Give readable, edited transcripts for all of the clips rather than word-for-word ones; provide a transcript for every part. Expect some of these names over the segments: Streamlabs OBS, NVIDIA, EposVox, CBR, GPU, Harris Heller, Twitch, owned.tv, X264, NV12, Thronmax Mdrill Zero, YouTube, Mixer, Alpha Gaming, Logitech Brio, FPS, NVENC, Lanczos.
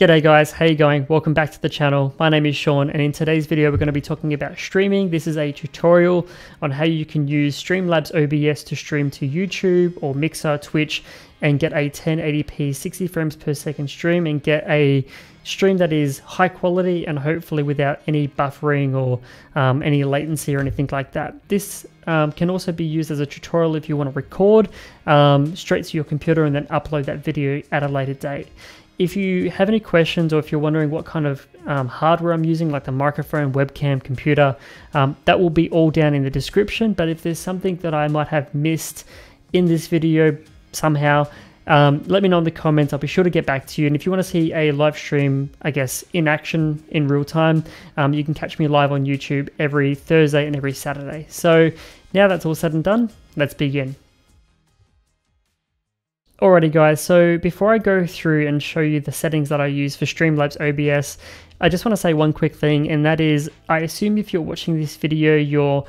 G'day guys, how you going? Welcome back to the channel. My name is Sean and in today's video we're going to be talking about streaming. This is a tutorial on how you can use Streamlabs OBS to stream to YouTube or Mixer, Twitch and get a 1080p 60 frames per second stream and get a stream that is high quality and hopefully without any buffering or any latency or anything like that. This can also be used as a tutorial if you want to record straight to your computer and then upload that video at a later date. If you have any questions or if you're wondering what kind of hardware I'm using, like the microphone, webcam, computer, that will be all down in the description. But if there's something that I might have missed in this video somehow, let me know in the comments. I'll be sure to get back to you. And if you want to see a live stream, I guess, in action in real time, you can catch me live on YouTube every Thursday and every Saturday. So now that's all said and done, let's begin. Alrighty guys, so before I go through and show you the settings that I use for Streamlabs OBS, I just want to say one quick thing, and that is, I assume if you're watching this video, you're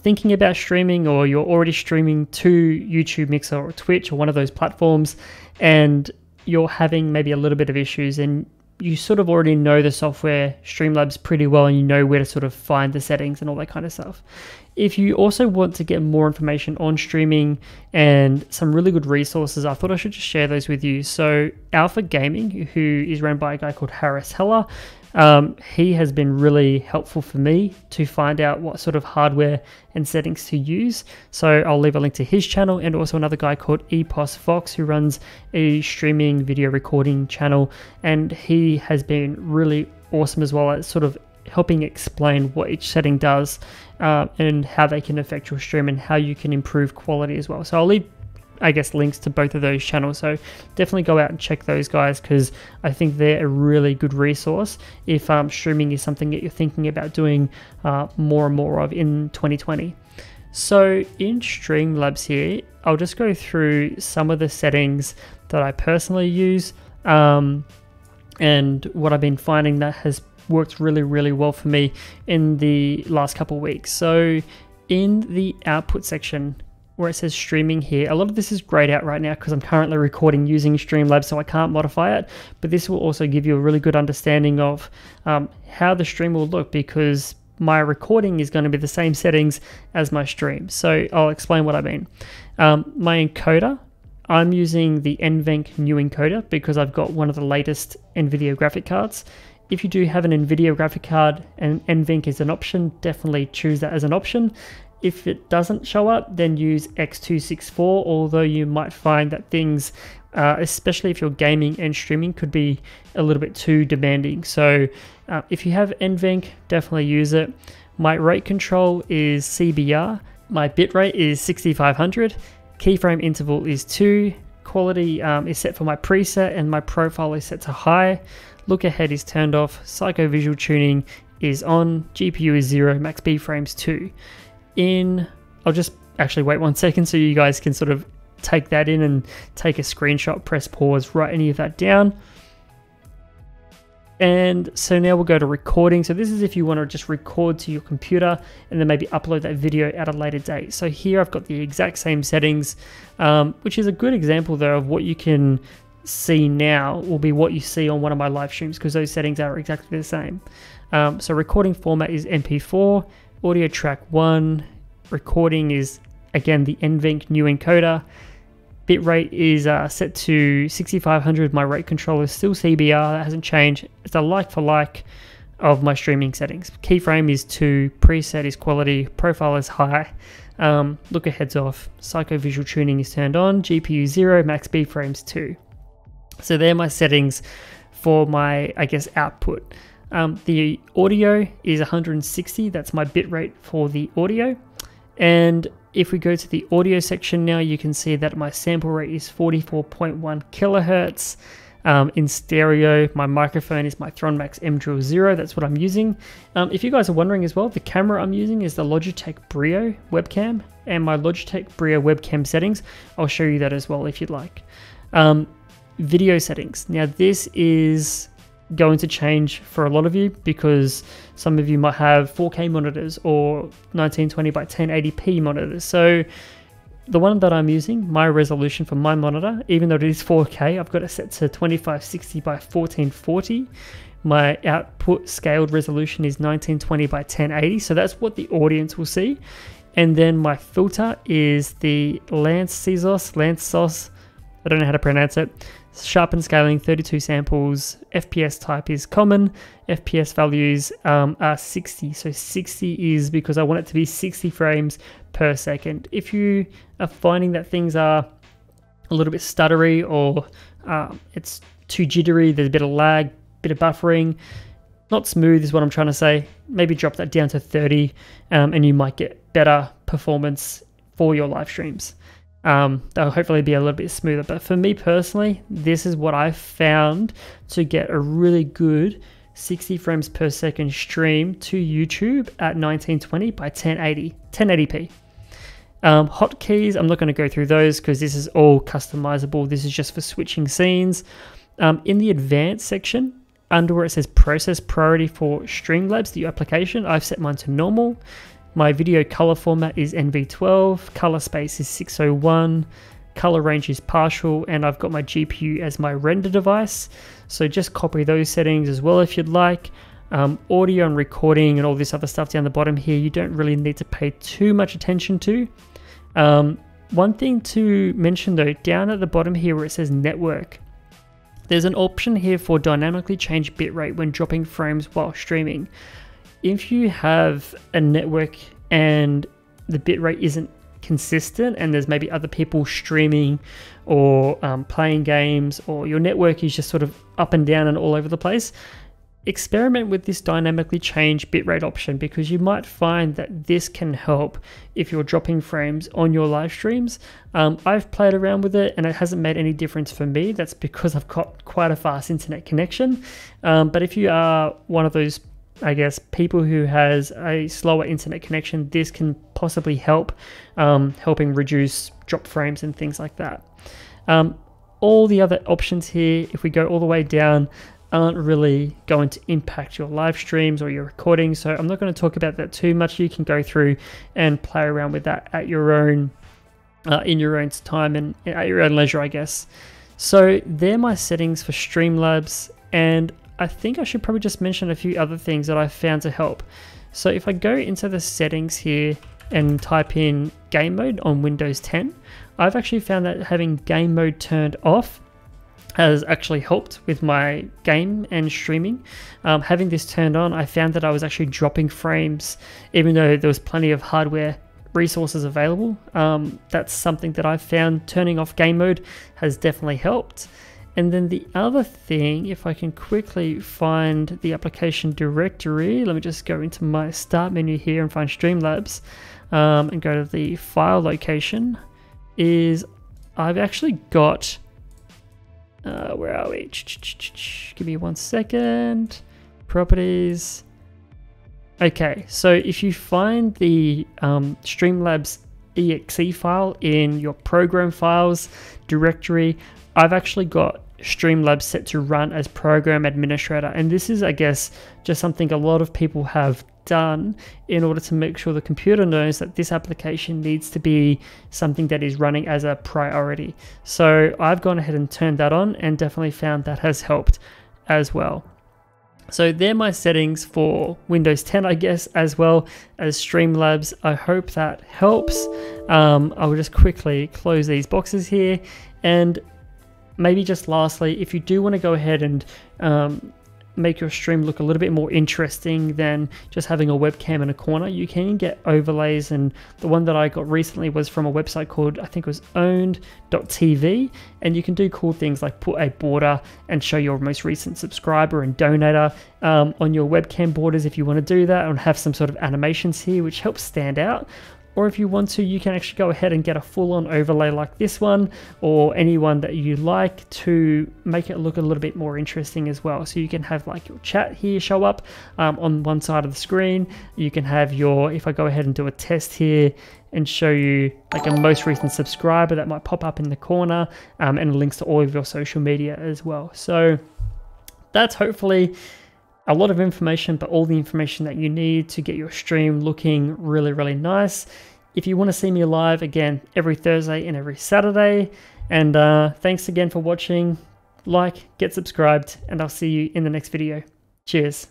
thinking about streaming or you're already streaming to YouTube, Mixer or Twitch or one of those platforms, and you're having maybe a little bit of issues and you sort of already know the software Streamlabs pretty well and you know where to sort of find the settings and all that kind of stuff. If you also want to get more information on streaming and some really good resources, I thought I should just share those with you. So Alpha Gaming, who is run by a guy called Harris Heller, he has been really helpful for me to find out what sort of hardware and settings to use. So I'll leave a link to his channel and also another guy called EposVox who runs a streaming video recording channel. And he has been really awesome as well at sort of helping explain what each setting does and how they can affect your stream and how you can improve quality as well. So I'll leave, I guess, links to both of those channels. So definitely go out and check those guys because I think they're a really good resource if streaming is something that you're thinking about doing more and more of in 2020. So in Streamlabs here, I'll just go through some of the settings that I personally use and what I've been finding that has worked really, really well for me in the last couple of weeks. So in the output section where it says streaming here, a lot of this is grayed out right now because I'm currently recording using Streamlabs, so I can't modify it, but this will also give you a really good understanding of how the stream will look because my recording is going to be the same settings as my stream. So I'll explain what I mean. My encoder, I'm using the NVENC new encoder because I've got one of the latest NVIDIA graphic cards. If you do have an NVIDIA graphic card and NVENC is an option, definitely choose that as an option. If it doesn't show up, then use X264, although you might find that things, especially if you're gaming and streaming, could be a little bit too demanding. So if you have NVENC, definitely use it. My rate control is CBR. My bitrate is 6500. Keyframe interval is 2. Quality is set for my preset and my profile is set to high. Look ahead is turned off. Psycho-visual tuning is on. GPU is 0. Max B frames 2. I'll just actually wait 1 second so you guys can sort of take that in and take a screenshot, press pause, write any of that down. And so now we'll go to recording. So this is if you want to just record to your computer and then maybe upload that video at a later date. So here I've got the exact same settings, which is a good example though of what you can see now will be what you see on one of my live streams because those settings are exactly the same. So recording format is MP4, audio track 1, recording is again the NVENC new encoder, bitrate is set to 6500, my rate control is still CBR, that hasn't changed, it's a like for like of my streaming settings. Keyframe is 2, preset is quality, profile is high, look ahead's off, psycho visual tuning is turned on, GPU 0, max B frames 2. So they're my settings for my, I guess, output. The audio is 160, that's my bitrate for the audio. And if we go to the audio section now, you can see that my sample rate is 44.1 kilohertz. In stereo, my microphone is my Thronmax Mdrill Zero, that's what I'm using. If you guys are wondering as well, the camera I'm using is the Logitech Brio webcam, and my Logitech Brio webcam settings, I'll show you that as well if you'd like. Video settings, now this is going to change for a lot of you because some of you might have 4K monitors or 1920 by 1080p monitors. So the one that I'm using, my resolution for my monitor, even though it is 4K, I've got it set to 2560 by 1440. My output scaled resolution is 1920 by 1080, so that's what the audience will see. And then my filter is the Lanczos, I don't know how to pronounce it. Sharpen scaling, 32 samples, FPS type is common, FPS values are 60. So 60 is because I want it to be 60 frames per second. If you are finding that things are a little bit stuttery or it's too jittery, there's a bit of lag, bit of buffering, not smooth is what I'm trying to say, maybe drop that down to 30 and you might get better performance for your live streams. They'll hopefully be a little bit smoother, but for me personally, this is what I found to get a really good 60 frames per second stream to YouTube at 1920 by 1080, 1080p. Hotkeys, I'm not going to go through those because this is all customizable. This is just for switching scenes. In the advanced section, under where it says process priority for Streamlabs, the application, I've set mine to normal. My video color format is NV12, color space is 601, color range is partial, and I've got my GPU as my render device. So just copy those settings as well if you'd like. Audio and recording and all this other stuff down the bottom here, you don't really need to pay too much attention to. One thing to mention though, down at the bottom here where it says network, there's an option here for dynamically change bitrate when dropping frames while streaming. If you have a network and the bitrate isn't consistent and there's maybe other people streaming or playing games, or your network is just sort of up and down and all over the place, experiment with this dynamically change bitrate option, because you might find that this can help if you're dropping frames on your live streams. I've played around with it and it hasn't made any difference for me. That's because I've got quite a fast internet connection. But if you are one of those, I guess, people who has a slower internet connection, this can possibly help, helping reduce drop frames and things like that. All the other options here, if we go all the way down, aren't really going to impact your live streams or your recording, so I'm not going to talk about that too much. You can go through and play around with that at your own, in your own time and at your own leisure, I guess. So they're my settings for Streamlabs, and I think I should probably just mention a few other things that I found to help. So if I go into the settings here and type in game mode on Windows 10, I've actually found that having game mode turned off has actually helped with my game and streaming. Having this turned on, I found that I was actually dropping frames, even though there was plenty of hardware resources available. That's something that I found turning off game mode has definitely helped. And then the other thing, if I can quickly find the application directory, let me just go into my start menu here and find Streamlabs and go to the file location, is I've actually got, where are we? Give me 1 second, properties. Okay, so if you find the Streamlabs exe file in your program files directory, I've actually got Streamlabs set to run as program administrator, and this is, I guess, just something a lot of people have done in order to make sure the computer knows that this application needs to be something that is running as a priority. So I've gone ahead and turned that on and definitely found that has helped as well. So they're my settings for Windows 10, I guess, as well as Streamlabs. I hope that helps. I will just quickly close these boxes here, and maybe just lastly, if you do want to go ahead and make your stream look a little bit more interesting than just having a webcam in a corner, you can get overlays, and the one that I got recently was from a website called, I think it was owned.tv, and you can do cool things like put a border and show your most recent subscriber and donator on your webcam borders if you want to do that, and have some sort of animations here which helps stand out. Or if you want to, you can actually go ahead and get a full-on overlay like this one, or any one that you like, to make it look a little bit more interesting as well. So you can have like your chat here show up on one side of the screen. You can have your, if I go ahead and do a test here and show you like a most recent subscriber, that might pop up in the corner, and links to all of your social media as well. So that's hopefully a lot of information, but all the information that you need to get your stream looking really, really nice. if you want to see me live again every Thursday and every Saturday. And thanks again for watching. Like, get subscribed, and I'll see you in the next video. Cheers.